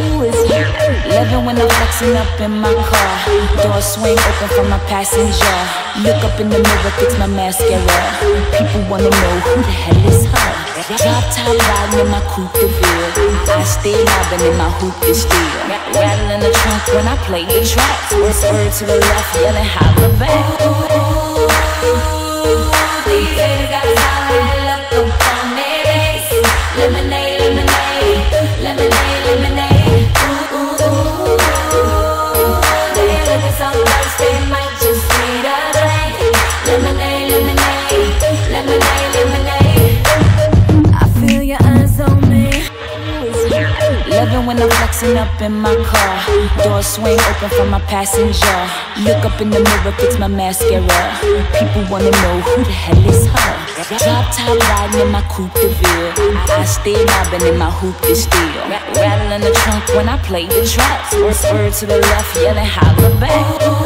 who is you? Loving when I'm flexing up in my car. Door swing open for my passenger. Look up in the mirror, fix my mascara. People wanna know who the hell is her. Drop top riding in my coupe de ville. I stay mobbing in my hoop is steel. Rattling the trunk when I play the tracks. Word to the left, yelling holla back. Ooh, these haters got a solid look upon their face. Lemonade, lemonade, lemonade, lemonade. Ooh, ooh, ooh, ooh. They're looking so nice, they might just need a drink. Lemonade, lemonade, lemonade, lemonade. I feel your eyes on me. Loving when I'm flexing up in my car. Door swing open for my passenger. Look up in the mirror, fix my mascara. People wanna know who the hell is her. Drop top riding in my coupe de ville. I stay mobbing in my hoop is steel. Rattling the trunk when I play the tracks. Word to the left, yelling holla back.